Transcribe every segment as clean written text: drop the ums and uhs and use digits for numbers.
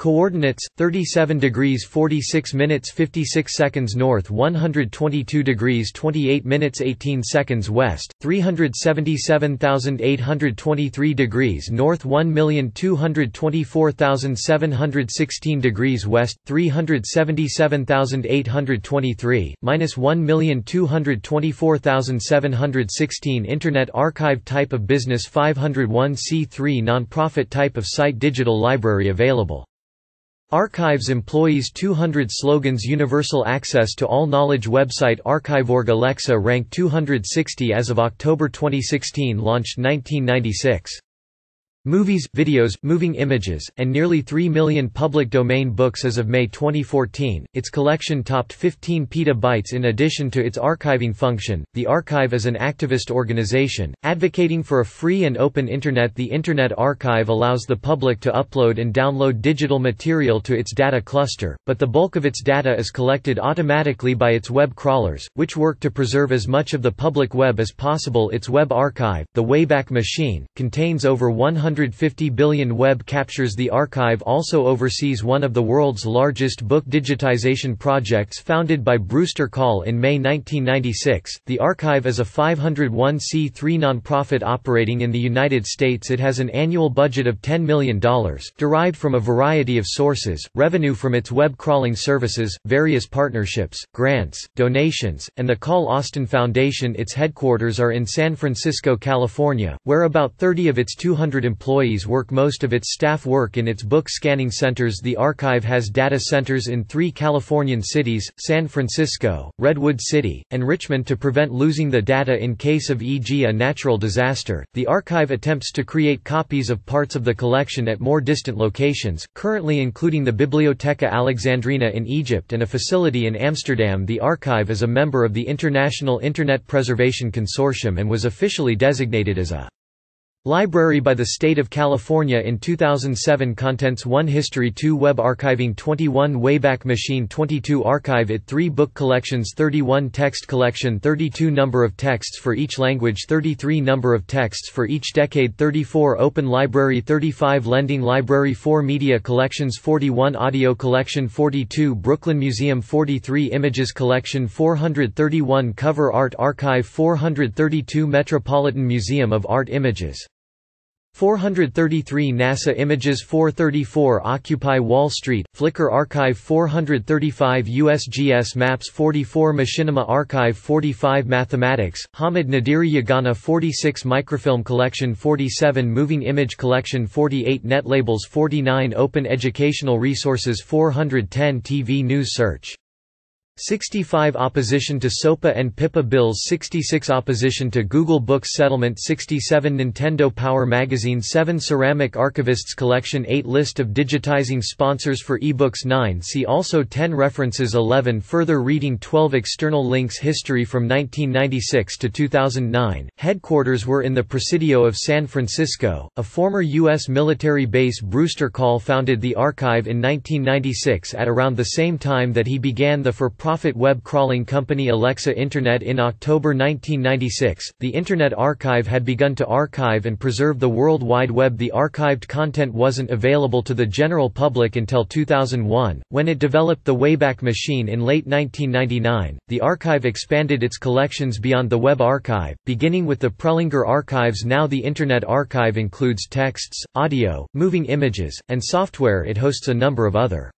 Coordinates: 37°46′56" north, 122°28′18" west, 377,823° north, 1,224,716° west, 377,823 minus 1,224,716. Internet Archive. Type of business: 501(c)(3) nonprofit. Type of site: digital library available. Archives employees: 200 slogans. Universal access to all knowledge. Website: archive.org. Alexa ranked 260 as of October 2016. Launched 1996. Movies, videos, moving images, and nearly 3 million public domain books as of May 2014. Its collection topped 15 petabytes. In addition to its archiving function, the Archive is an activist organization, advocating for a free and open Internet. The Internet Archive allows the public to upload and download digital material to its data cluster, but the bulk of its data is collected automatically by its web crawlers, which work to preserve as much of the public web as possible. Its web archive, the Wayback Machine, contains over 150 billion web captures. The Archive also oversees one of the world's largest book digitization projects, founded by Brewster Kahl in May 1996. The Archive is a 501(c)(3) nonprofit operating in the United States. It has an annual budget of $10 million, derived from a variety of sources: revenue from its web crawling services, various partnerships, grants, donations, and the Kahl Austin Foundation. Its headquarters are in San Francisco, California, where about 30 of its 200 employees work. Most of its staff work in its book scanning centers. The Archive has data centers in 3 Californian cities: San Francisco, Redwood City, and Richmond, to prevent losing the data in case of, e.g., a natural disaster. The Archive attempts to create copies of parts of the collection at more distant locations, currently including the Bibliotheca Alexandrina in Egypt and a facility in Amsterdam. The Archive is a member of the International Internet Preservation Consortium and was officially designated as a library by the state of California in 2007. Contents: 1 History, 2 Web Archiving, 21 Wayback Machine, 22 Archive It, 3 Book Collections, 31 Text Collection, 32 Number of texts for each language, 33 Number of texts for each decade, 34 Open Library, 35 Lending Library, 4 Media Collections, 41 Audio Collection, 42 Brooklyn Museum, 43 Images Collection, 431 Cover Art Archive, 432 Metropolitan Museum of Art Images, 433 NASA Images, 434 Occupy Wall Street, Flickr Archive, 435 USGS Maps, 44 Machinima Archive, 45 Mathematics, Hamid Nadiri Yagana, 46 Microfilm Collection, 47 Moving Image Collection, 48 Net Labels, 49 Open Educational Resources, 410 TV News Search, 65 Opposition to SOPA and PIPA Bills, 66 Opposition to Google Books Settlement, 67 Nintendo Power Magazine, 7 Ceramic Archivists Collection, 8 List of digitizing sponsors for ebooks, 9 See also, 10 References, 11 Further reading, 12 External links. History: from 1996 to 2009, headquarters were in the Presidio of San Francisco, a former U.S. military base. Brewster Kahl founded the Archive in 1996 at around the same time that he began the for-profit web crawling company Alexa Internet. In October 1996, the Internet Archive had begun to archive and preserve the World Wide Web. The archived content wasn't available to the general public until 2001, when it developed the Wayback Machine. In late 1999, the Archive expanded its collections beyond the Web Archive, beginning with the Prelinger Archives. Now the Internet Archive includes texts, audio, moving images, and software. It hosts a number of other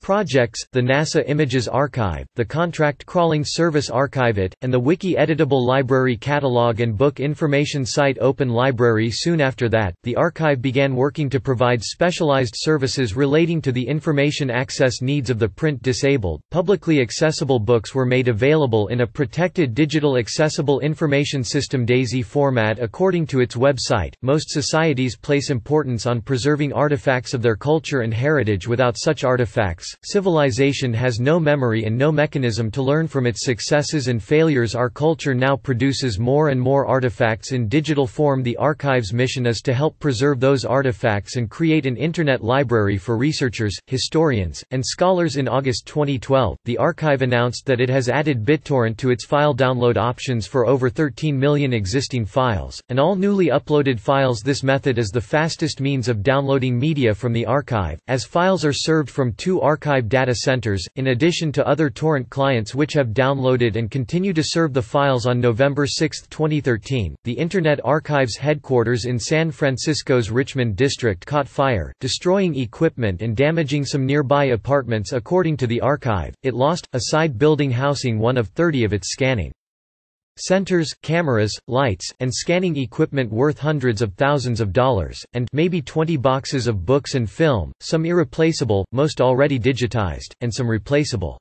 projects: the NASA Images Archive, the Contract Crawling Service Archive It, and the Wiki Editable Library Catalog and Book Information Site Open Library. Soon after that, the Archive began working to provide specialized services relating to the information access needs of the print-disabled. Publicly accessible books were made available in a protected Digital Accessible Information System (DAISY) format. According to its website, most societies place importance on preserving artifacts of their culture and heritage. Without such artifacts, Civilization has no memory and no mechanism to learn from its successes and failures. Our culture now produces more and more artifacts in digital form. The archive's mission is to help preserve those artifacts and create an internet library for researchers, historians, and scholars. In August 2012, the archive announced that it has added BitTorrent to its file download options for over 13 million existing files, and all newly uploaded files. This method is the fastest means of downloading media from the archive, as files are served from two archive data centers, in addition to other torrent clients which have downloaded and continue to serve the files. On November 6, 2013, the Internet Archive's headquarters in San Francisco's Richmond District caught fire, destroying equipment and damaging some nearby apartments. According to the archive, it lost a side building housing one of 30 of its scanning centers, cameras, lights, and scanning equipment worth hundreds of thousands of dollars, and maybe 20 boxes of books and film, some irreplaceable, most already digitized, and some replaceable.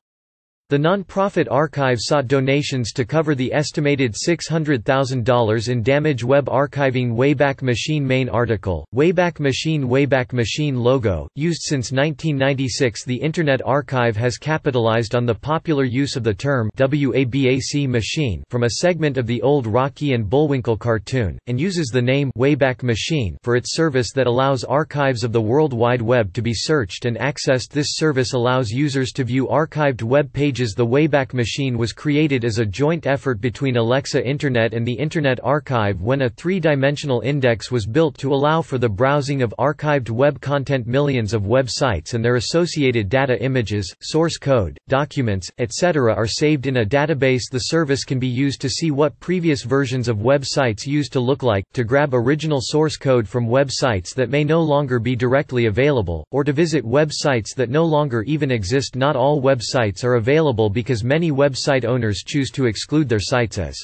The non-profit archive sought donations to cover the estimated $600,000 in damage. Web archiving. Wayback Machine. Main article, Wayback Machine. Wayback Machine logo, used since 1996. The Internet Archive has capitalized on the popular use of the term Wayback Machine from a segment of the old Rocky and Bullwinkle cartoon, and uses the name Wayback Machine for its service that allows archives of the World Wide Web to be searched and accessed. This service allows users to view archived web pages. The Wayback Machine was created as a joint effort between Alexa Internet and the Internet Archive when a three-dimensional index was built to allow for the browsing of archived web content. Millions of websites and their associated data, images, source code, documents, etc. are saved in a database. The service can be used to see what previous versions of websites used to look like, to grab original source code from websites that may no longer be directly available, or to visit websites that no longer even exist. Not all websites are available because many website owners choose to exclude their sites. As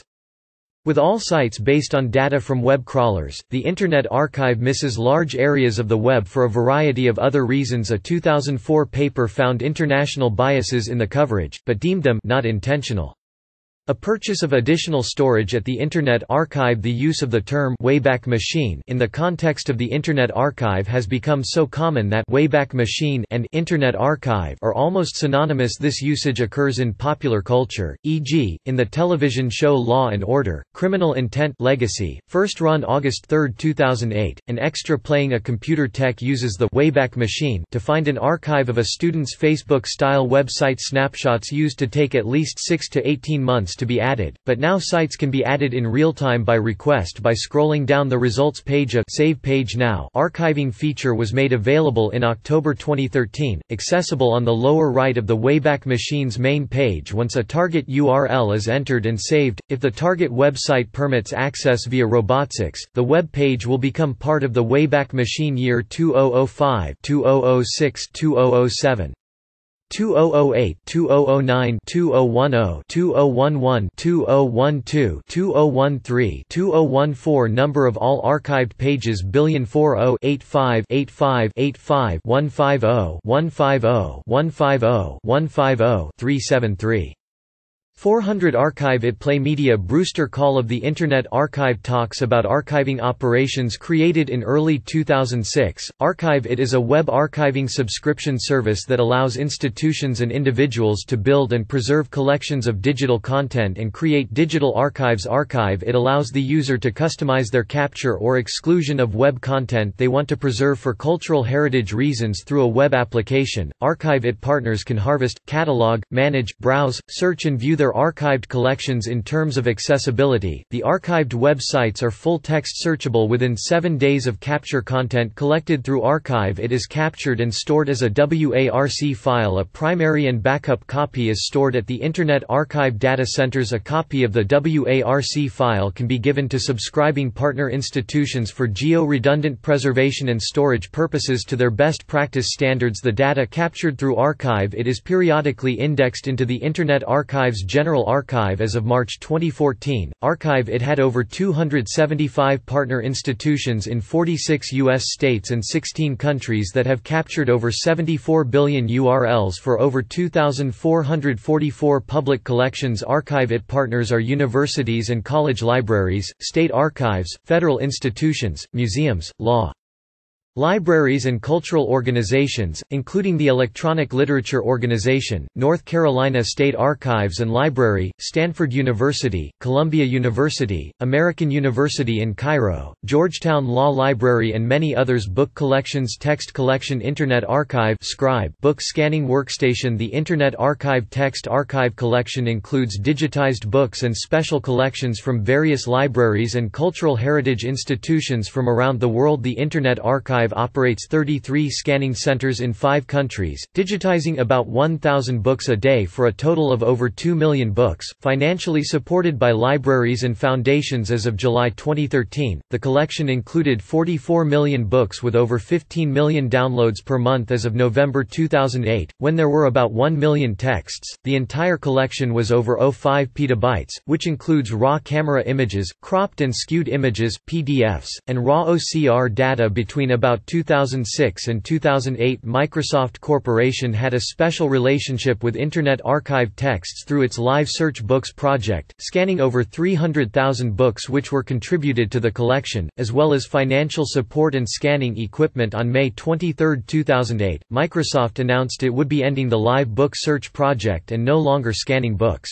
with all sites based on data from web crawlers, the Internet Archive misses large areas of the web for a variety of other reasons. A 2004 paper found international biases in the coverage, but deemed them not intentional. A purchase of additional storage at the Internet Archive. The use of the term Wayback Machine in the context of the Internet Archive has become so common that Wayback Machine and Internet Archive are almost synonymous. This usage occurs in popular culture, e.g., in the television show Law and Order, Criminal Intent Legacy, first run August 3, 2008, an extra playing a computer tech uses the Wayback Machine to find an archive of a student's Facebook-style website. Snapshots used to take at least 6 to 18 months to be added, but now sites can be added in real time by request by scrolling down the results page. A Save Page Now archiving feature was made available in October 2013, accessible on the lower right of the Wayback Machine's main page. Once a target URL is entered and saved, if the target website permits access via robotics, the web page will become part of the Wayback Machine. Year 2005, 2006, 2007. 2008, 2009, 2010, 2011, 2012, 2013, 2014. Number of all archived pages: 1,040,085,85,85,150,150,150,150,373. 400 Archive It Play Media. Brewster Call of the Internet Archive talks about archiving operations. Created in early 2006, Archive It is a web archiving subscription service that allows institutions and individuals to build and preserve collections of digital content and create digital archives. Archive It allows the user to customize their capture or exclusion of web content they want to preserve for cultural heritage reasons through a web application. Archive It partners can harvest, catalog, manage, browse, search and view their archived collections. In terms of accessibility, the archived websites are full-text searchable within 7 days of capture. Content collected through Archive It is captured and stored as a WARC file. A primary and backup copy is stored at the Internet Archive data centers. A copy of the WARC file can be given to subscribing partner institutions for geo-redundant preservation and storage purposes to their best practice standards. The data captured through Archive It is periodically indexed into the Internet Archive's General Archive. As of March 2014, Archive It had over 275 partner institutions in 46 U.S. states and 16 countries that have captured over 74 billion URLs for over 2,444 public collections. Archive It partners are universities and college libraries, state archives, federal institutions, museums, law Libraries and cultural organizations, including the Electronic Literature Organization, North Carolina State Archives and Library, Stanford University, Columbia University, American University in Cairo, Georgetown Law Library and many others. Book collections, text collection, Internet Archive, Scribe, book scanning workstation. The Internet Archive text archive collection includes digitized books and special collections from various libraries and cultural heritage institutions from around the world. The Internet Archive operates 33 scanning centers in 5 countries, digitizing about 1,000 books a day for a total of over 2 million books, financially supported by libraries and foundations. As of July 2013, the collection included 44 million books with over 15 million downloads per month. As of November 2008, when there were about 1 million texts, the entire collection was over 0.5 petabytes, which includes raw camera images, cropped and skewed images, PDFs, and raw OCR data. Between about 2006 and 2008, Microsoft Corporation had a special relationship with Internet Archive texts through its Live Search Books project, scanning over 300,000 books which were contributed to the collection, as well as financial support and scanning equipment. On May 23, 2008, Microsoft announced it would be ending the Live Book Search project and no longer scanning books.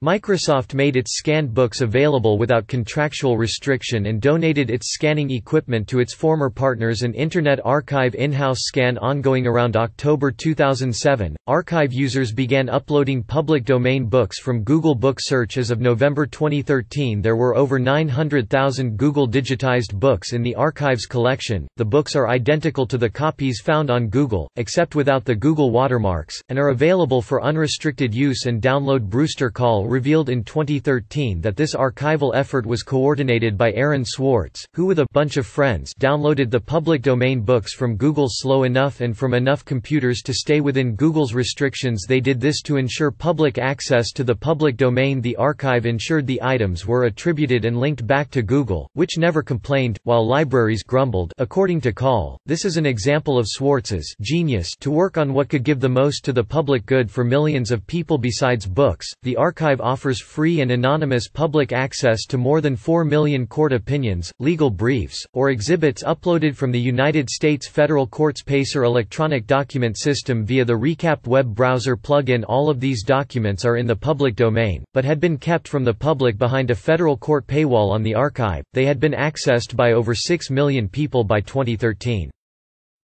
Microsoft made its scanned books available without contractual restriction and donated its scanning equipment to its former partners and Internet Archive in-house scan. Ongoing around October 2007, Archive users began uploading public domain books from Google Book Search. As of November 2013, there were over 900,000 Google digitized books in the Archives collection. The books are identical to the copies found on Google, except without the Google watermarks, and are available for unrestricted use and download. Brewster Call revealed in 2013 that this archival effort was coordinated by Aaron Swartz, who with a bunch of friends downloaded the public domain books from Google slow enough and from enough computers to stay within Google's restrictions. They did this to ensure public access to the public domain. The archive ensured the items were attributed and linked back to Google, which never complained, while libraries grumbled. According to Call, this is an example of Swartz's genius to work on what could give the most to the public good for millions of people. Besides books, the archive offers free and anonymous public access to more than 4 million court opinions, legal briefs, or exhibits uploaded from the United States federal courts. Pacer electronic document system via the Recap web browser plug-in. All of these documents are in the public domain, but had been kept from the public behind a federal court paywall on the archive. They had been accessed by over 6 million people by 2013.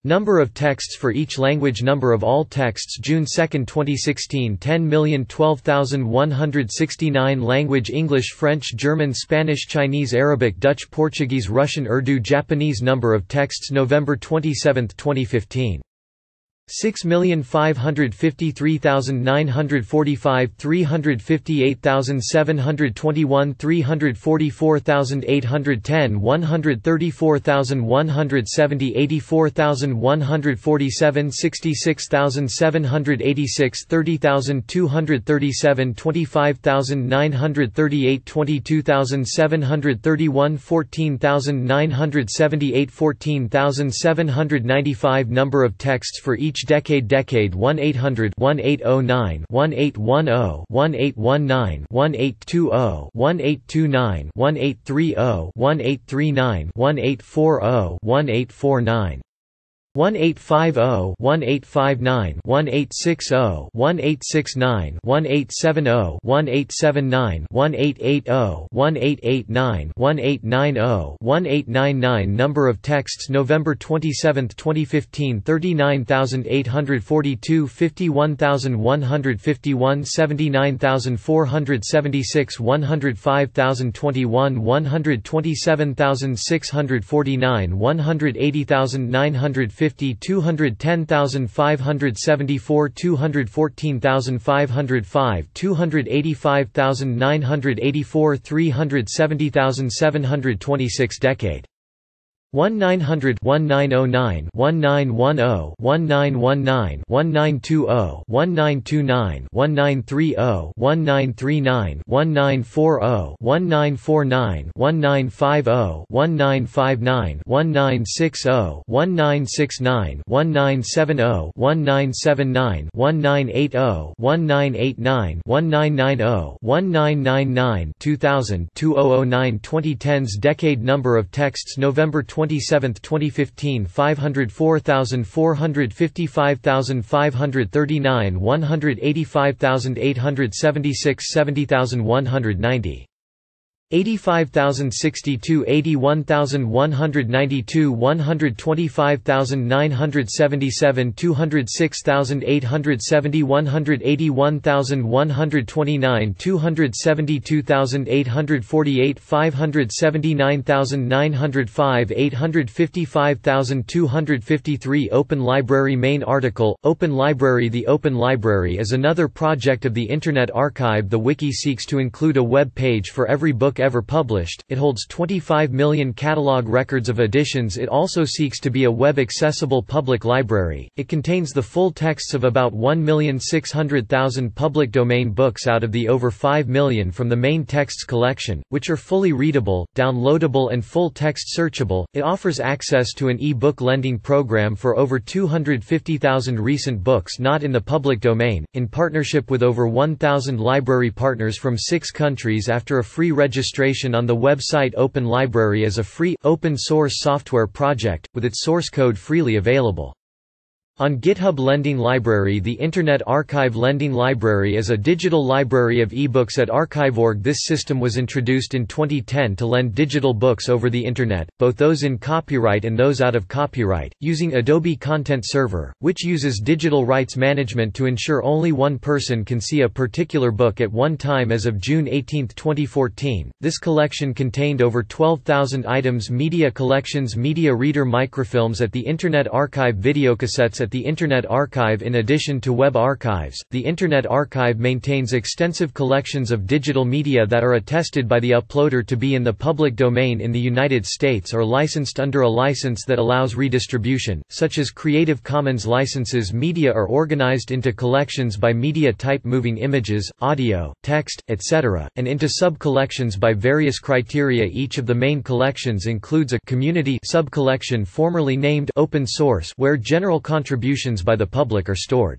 Number of texts for each language. Number of all texts. June 2, 2016, 10,012,169. Language: English, French, German, Spanish, Chinese, Arabic, Dutch, Portuguese, Russian, Urdu, Japanese. Number of texts. November 27, 2015. 6,553,945, 358,721, 344,810, 134,170, 84,147, 66,786, 30,237, 25,938, 22,731, 14,978, 14,795. Number of texts for each decade 1-800-1809-1810-1819-1820-1829-1830-1839-1840-1849 1850-1859-1860-1879-1870-1879-1880-1889-1890-1899. Number of texts. November 27, 2015, 39,842, 51,151, 79,476, 105,021, 127,649, 180,950, 210,574, 214,505, 285,984, 370,726. Decade 1901-1909-1910-1920-1930-1949-1950-1969-1969-1970-1989-1990-1999-1999-2000-2009-2010s. Decade. Number of texts. November 20 27, 2015 504,455,539 185,876 70,190 85,062 81,192 125,977 206,870 181,129 272,848 579,905 855,253 Open Library Main Article, Open Library. The Open Library is another project of the Internet Archive. The wiki seeks to include a web page for every book ever published. It holds 25 million catalog records of editions. It also seeks to be a web-accessible public library. It contains the full texts of about 1,600,000 public domain books out of the over 5 million from the main texts collection, which are fully readable, downloadable and full-text searchable. It offers access to an e-book lending program for over 250,000 recent books not in the public domain, in partnership with over 1,000 library partners from 6 countries after a free registration on the website. Open Library is a free, open-source software project, with its source code freely available on GitHub. Lending Library. The Internet Archive Lending Library is a digital library of ebooks at archive.org. This system was introduced in 2010 to lend digital books over the Internet, both those in copyright and those out of copyright, using Adobe Content Server, which uses digital rights management to ensure only one person can see a particular book at one time. As of June 18, 2014, this collection contained over 12,000 items. Media collections. Media Reader. Microfilms at the Internet Archive. Videocassettes at the Internet Archive. In addition to web archives, the Internet Archive maintains extensive collections of digital media that are attested by the uploader to be in the public domain in the United States or licensed under a license that allows redistribution, such as Creative Commons licenses. Media are organized into collections by media type, moving images, audio, text, etc., and into sub-collections by various criteria. Each of the main collections includes a community sub-collection formerly named open source, where general contributions by the public are stored.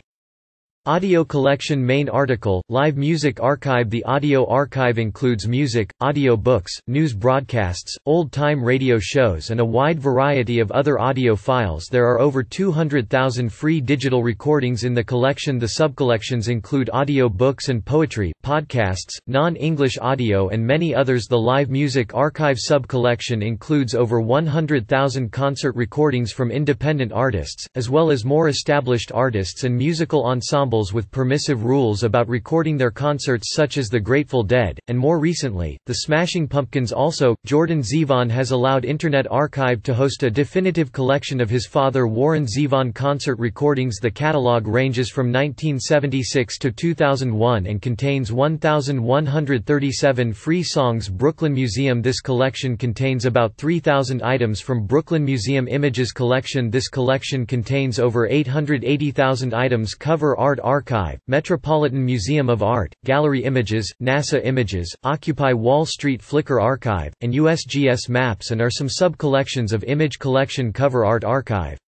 Audio collection. Main article, Live Music Archive. The audio archive includes music, audio books, news broadcasts, old-time radio shows and a wide variety of other audio files. There are over 200,000 free digital recordings in the collection. The subcollections include audio books and poetry, podcasts, non-English audio and many others. The Live Music Archive subcollection includes over 100,000 concert recordings from independent artists, as well as more established artists and musical ensembles with permissive rules about recording their concerts, such as the Grateful Dead, and more recently, the Smashing Pumpkins. Also, Jordan Zevon has allowed Internet Archive to host a definitive collection of his father Warren Zevon concert recordings. The catalog ranges from 1976 to 2001 and contains 1,137 free songs. Brooklyn Museum. This collection contains about 3,000 items from Brooklyn Museum. Images Collection. This collection contains over 880,000 items. Cover Art Archive, Metropolitan Museum of Art, Gallery Images, NASA Images, Occupy Wall Street. Flickr Archive, and USGS Maps, and are some sub-collections of Image Collection. Cover Art Archive.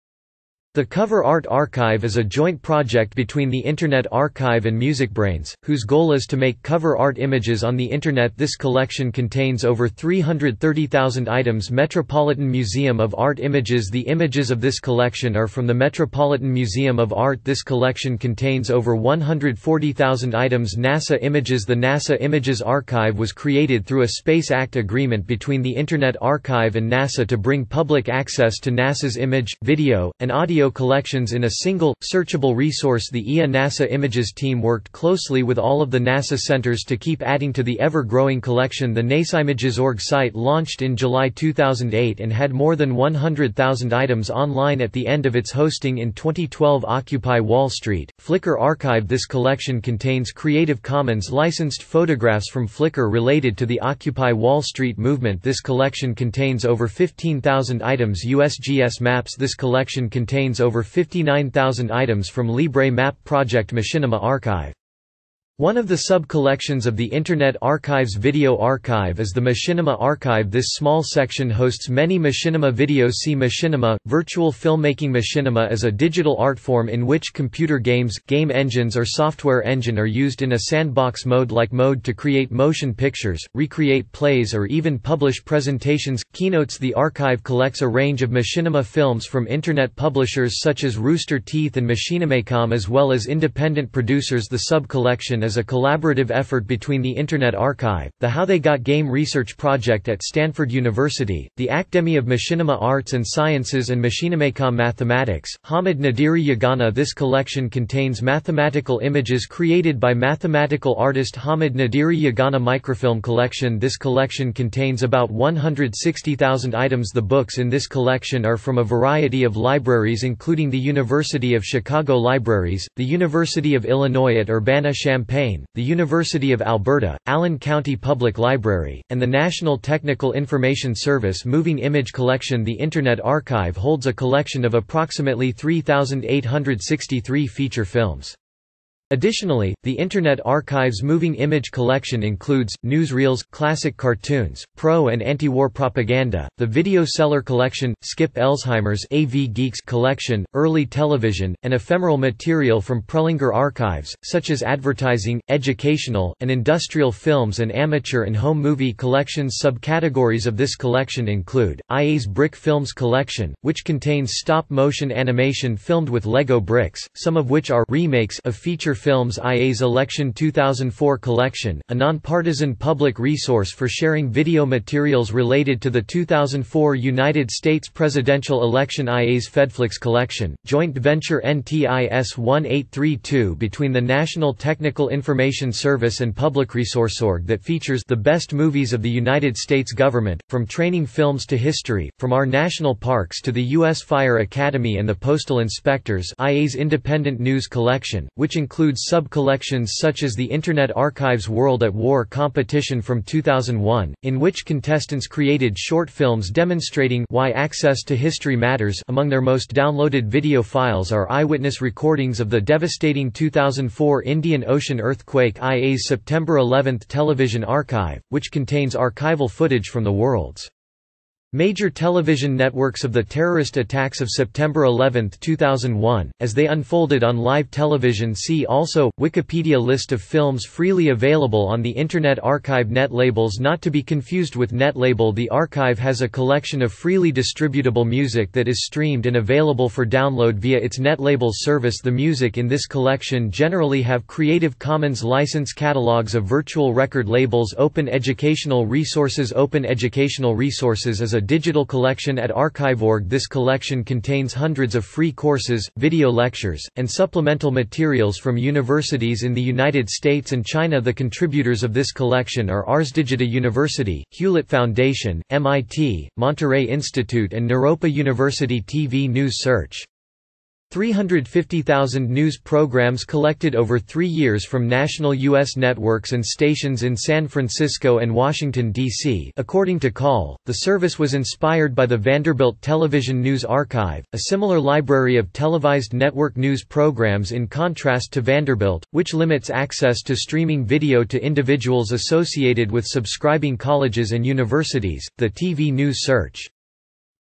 The Cover Art Archive is a joint project between the Internet Archive and MusicBrainz, whose goal is to make cover art images on the Internet. This collection contains over 330,000 items. Metropolitan Museum of Art Images. The images of this collection are from the Metropolitan Museum of Art. This collection contains over 140,000 items. NASA Images. The NASA Images Archive was created through a Space Act agreement between the Internet Archive and NASA to bring public access to NASA's image, video, and audio collections in a single, searchable resource. The EA NASA Images team worked closely with all of the NASA centers to keep adding to the ever-growing collection. The nasaimages.org site launched in July 2008 and had more than 100,000 items online at the end of its hosting in 2012. Occupy Wall Street, Flickr Archive. This collection contains Creative Commons licensed photographs from Flickr related to the Occupy Wall Street movement. This collection contains over 15,000 items. USGS Maps. This collection contains over 59,000 items from Libre Map Project. Machinima Archive. One of the sub-collections of the Internet Archive's video archive is the Machinima Archive. This small section hosts many Machinima videos. See Machinima. Virtual filmmaking. Machinima is a digital art form in which computer games, game engines or software engine are used in a sandbox mode-like mode to create motion pictures, recreate plays or even publish presentations, keynotes. The archive collects a range of Machinima films from Internet publishers such as Rooster Teeth and Machinimacom, as well as independent producers. The sub-collection is a collaborative effort between the Internet Archive, the How They Got Game research project at Stanford University, the Academy of Machinima Arts and Sciences and Machinimacom Mathematics. Hamid Nadiri Yagana. This collection contains mathematical images created by mathematical artist Hamid Nadiri Yagana. Microfilm collection. This collection contains about 160,000 items. The books in this collection are from a variety of libraries including the University of Chicago Libraries, the University of Illinois at Urbana-Champaign, the University of Alberta, Allen County Public Library, and the National Technical Information Service. Moving Image Collection. The Internet Archive holds a collection of approximately 3,863 feature films. Additionally, the Internet Archive's Moving Image Collection includes newsreels, classic cartoons, pro and anti-war propaganda, the Video Cellar Collection, Skip Elsheimer's AV Geeks Collection, early television, and ephemeral material from Prelinger archives, such as advertising, educational, and industrial films, and amateur and home movie collections. Subcategories of this collection include IA's Brick Films Collection, which contains stop-motion animation filmed with Lego bricks, some of which are remakes of feature films. IA's Election 2004 Collection, a nonpartisan public resource for sharing video materials related to the 2004 United States presidential election. IA's FedFlix Collection, joint venture NTIS 1832 between the National Technical Information Service and Public Resourceorg, that features the best movies of the United States government, from training films to history, from our national parks to the U.S. Fire Academy and the Postal Inspectors. IA's Independent News Collection, which includes sub-collections such as the Internet Archive's World at War competition from 2001, in which contestants created short films demonstrating why access to history matters. Among their most downloaded video files are eyewitness recordings of the devastating 2004 Indian Ocean earthquake. IA's September 11th Television Archive, which contains archival footage from the world's major television networks of the terrorist attacks of September 11, 2001, as they unfolded on live television. See also, Wikipedia. List of films freely available on the Internet Archive. Netlabels. Not to be confused with Netlabel. The archive has a collection of freely distributable music that is streamed and available for download via its Netlabel service. The music in this collection generally have Creative Commons license. Catalogs of virtual record labels. Open Educational Resources. Open Educational Resources is a digital collection at archive.org. This collection contains hundreds of free courses, video lectures, and supplemental materials from universities in the United States and China. The contributors of this collection are Ars Digita University, Hewlett Foundation, MIT, Monterey Institute and Naropa University. TV News Search 350,000 news programs collected over 3 years from national U.S. networks and stations in San Francisco and Washington, D.C. According to Call, the service was inspired by the Vanderbilt Television News Archive, a similar library of televised network news programs in contrast to Vanderbilt, which limits access to streaming video to individuals associated with subscribing colleges and universities. The TV News Search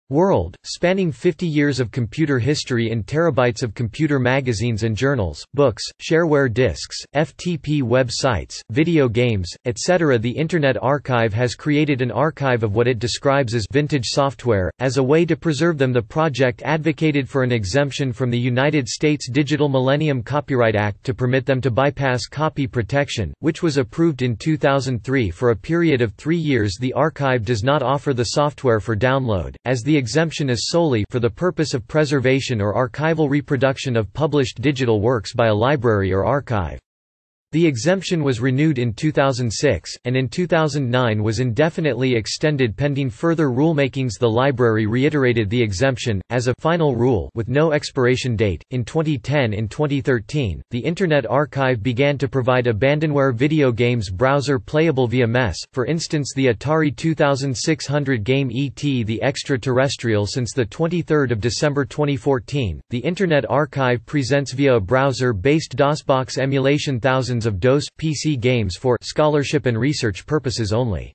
World, spanning 50 years of computer history and terabytes of computer magazines and journals, books, shareware disks, FTP websites, video games, etc. The Internet Archive has created an archive of what it describes as vintage software, as a way to preserve them. The project advocated for an exemption from the United States Digital Millennium Copyright Act to permit them to bypass copy protection, which was approved in 2003 for a period of 3 years. The archive does not offer the software for download, as the exemption is solely for the purpose of preservation or archival reproduction of published digital works by a library or archive. The exemption was renewed in 2006, and in 2009 was indefinitely extended pending further rulemakings. The library reiterated the exemption, as a final rule with no expiration date. In 2010 and 2013, the Internet Archive began to provide abandonware video games browser playable via MES, for instance the Atari 2600 game E.T. the Extraterrestrial. Since 23 December 2014, the Internet Archive presents via a browser-based DOSBox emulation thousands versions of DOS PC games for scholarship and research purposes only.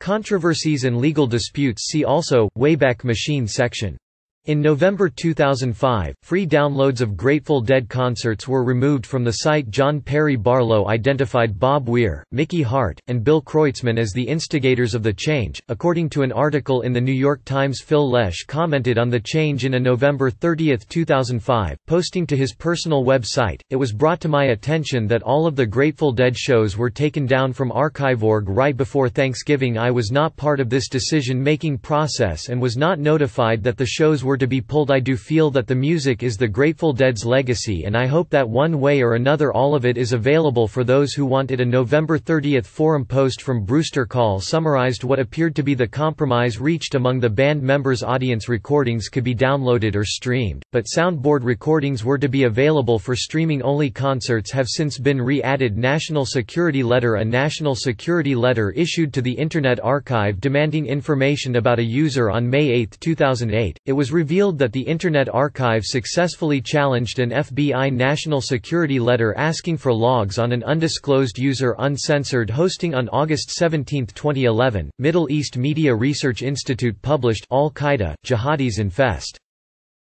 Controversies and legal disputes see also, Wayback Machine section. In November 2005, free downloads of Grateful Dead concerts were removed from the site. John Perry Barlow identified Bob Weir, Mickey Hart, and Bill Kreutzmann as the instigators of the change, according to an article in The New York Times. Phil Lesh commented on the change in a November 30, 2005, posting to his personal website, "It was brought to my attention that all of the Grateful Dead shows were taken down from Archive.org right before Thanksgiving. I was not part of this decision-making process and was not notified that the shows were to be pulled. I do feel that the music is the Grateful Dead's legacy, and I hope that one way or another all of it is available for those who want it." A November 30 forum post from Brewster Call summarized what appeared to be the compromise reached among the band members. Audience recordings could be downloaded or streamed, but soundboard recordings were to be available for streaming only. Concerts have since been re-added. National Security Letter: a national security letter issued to the Internet Archive demanding information about a user on May 8, 2008. It was revealed that the Internet Archive successfully challenged an FBI national security letter asking for logs on an undisclosed user. Uncensored hosting: on August 17, 2011, Middle East Media Research Institute published Al-Qaeda, Jihadis Infest.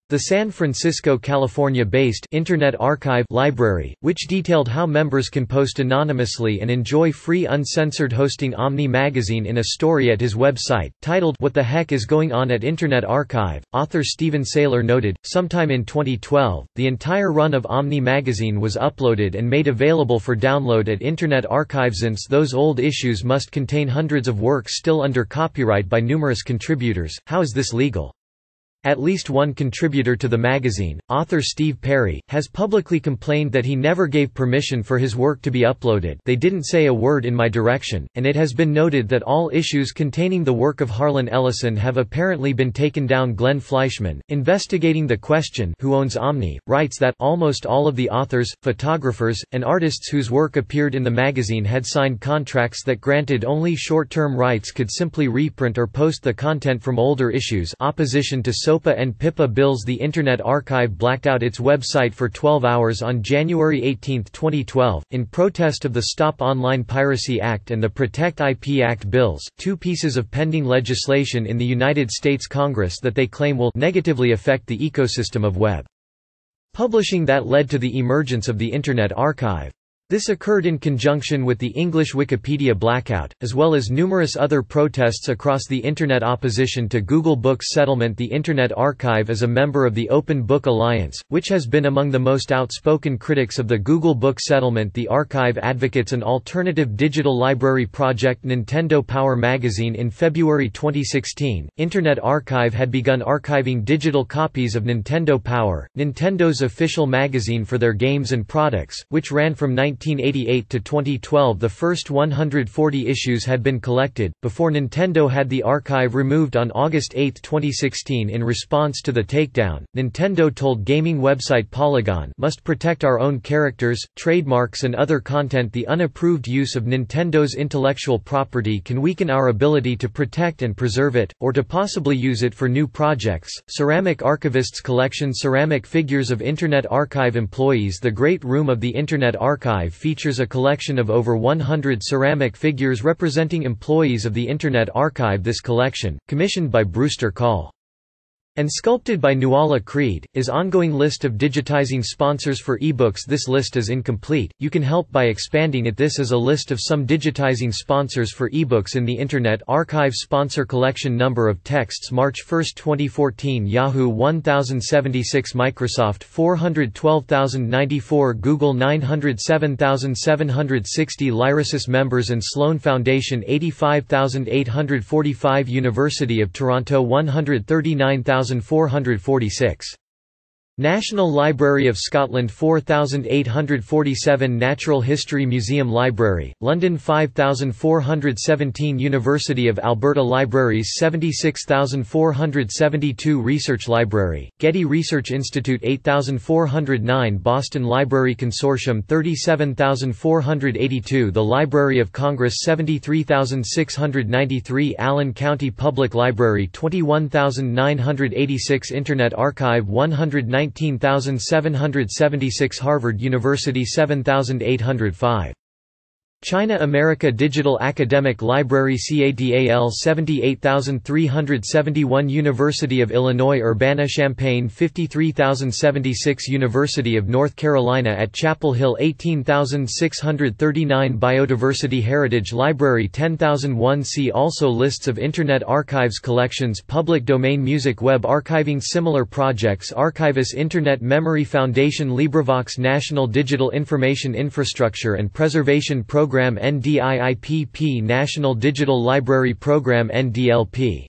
The San Francisco, California-based Internet Archive library, which detailed how members can post anonymously and enjoy free uncensored hosting. Omni Magazine, in a story at his website, titled "What the Heck is Going On at Internet Archive?", author Steven Saylor noted, sometime in 2012, the entire run of Omni Magazine was uploaded and made available for download at Internet Archive. Since those old issues must contain hundreds of works still under copyright by numerous contributors, how is this legal? At least one contributor to the magazine, author Steve Perry, has publicly complained that he never gave permission for his work to be uploaded. "They didn't say a word in my direction, and it has been noted that all issues containing the work of Harlan Ellison have apparently been taken down." Glenn Fleischman, investigating the question who owns Omni, writes that almost all of the authors, photographers, and artists whose work appeared in the magazine had signed contracts that granted only short-term rights, could simply reprint or post the content from older issues. Opposition to SOPA and PIPA bills: the Internet Archive blacked out its website for 12 hours on January 18, 2012, in protest of the Stop Online Piracy Act and the Protect IP Act bills, two pieces of pending legislation in the United States Congress that they claim will negatively affect the ecosystem of web publishing that led to the emergence of the Internet Archive. This occurred in conjunction with the English Wikipedia blackout, as well as numerous other protests across the Internet. Opposition to Google Books settlement: the Internet Archive is a member of the Open Book Alliance, which has been among the most outspoken critics of the Google Book settlement. The Archive advocates an alternative digital library project. Nintendo Power Magazine, in February 2016, Internet Archive had begun archiving digital copies of Nintendo Power, Nintendo's official magazine for their games and products, which ran from 1988 to 2012. The first 140 issues had been collected, before Nintendo had the archive removed on August 8, 2016. In response to the takedown, Nintendo told gaming website Polygon, "Must protect our own characters, trademarks and other content. The unapproved use of Nintendo's intellectual property can weaken our ability to protect and preserve it, or to possibly use it for new projects." Ceramic Archivists Collection: ceramic figures of Internet Archive employees. The Great Room of the Internet Archive features a collection of over 100 ceramic figures representing employees of the Internet Archive. This collection, commissioned by Brewster Call and sculpted by Nuala Creed, is ongoing. List of digitizing sponsors for ebooks: this list is incomplete, you can help by expanding it. This is a list of some digitizing sponsors for ebooks in the Internet Archive sponsor collection. Number of texts: March 1, 2014, Yahoo 1076, Microsoft 412,094, Google 907,760. Lyricist members and Sloan Foundation: 85,845, University of Toronto 139,446. National Library of Scotland 4,847, Natural History Museum Library, London 5,417, University of Alberta Libraries 76,472, Research Library, Getty Research Institute 8,409, Boston Library Consortium 37,482, The Library of Congress 73,693, Allen County Public Library 21,986, Internet Archive 190. 19,776 Harvard University 7,805. China America Digital Academic Library CADAL 78,371 University of Illinois Urbana-Champaign 53,076 University of North Carolina at Chapel Hill 18,639 Biodiversity Heritage Library 10,001 See also lists of Internet Archives collections Public Domain Music Web Archiving Similar projects Archivus Internet Memory Foundation LibriVox National Digital Information Infrastructure and Preservation Program NDIIPP National Digital Library Program NDLP.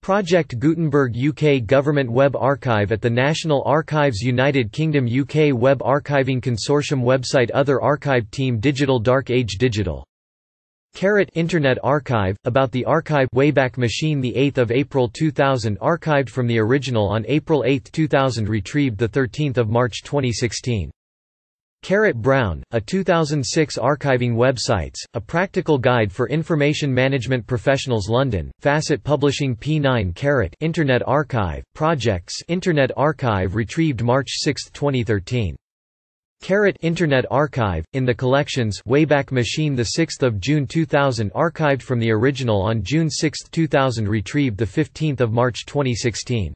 Project Gutenberg UK Government Web Archive at the National Archives United Kingdom UK Web Archiving Consortium Website Other Archive Team Digital Dark Age Digital Carrot Internet Archive, about the archive Wayback Machine 8 April 2000 archived from the original on April 8, 2000 retrieved 13 March 2016. Carrot Brown, a 2006 Archiving Websites, a Practical Guide for Information Management Professionals London, Facet Publishing P9 Carrot Internet Archive, Projects Internet Archive retrieved March 6, 2013. Carrot Internet Archive, in the collections Wayback Machine 6 June 2000 archived from the original on June 6, 2000 retrieved 15 March 2016.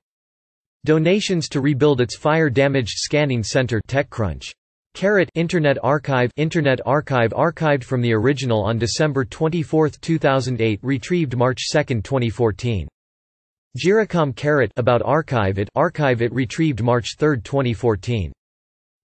Donations to rebuild its fire-damaged scanning centre TechCrunch. Carrot Internet Archive archived from the original on December 24, 2008 retrieved March 2, 2014. Giracom Carrot about archive it retrieved March 3, 2014.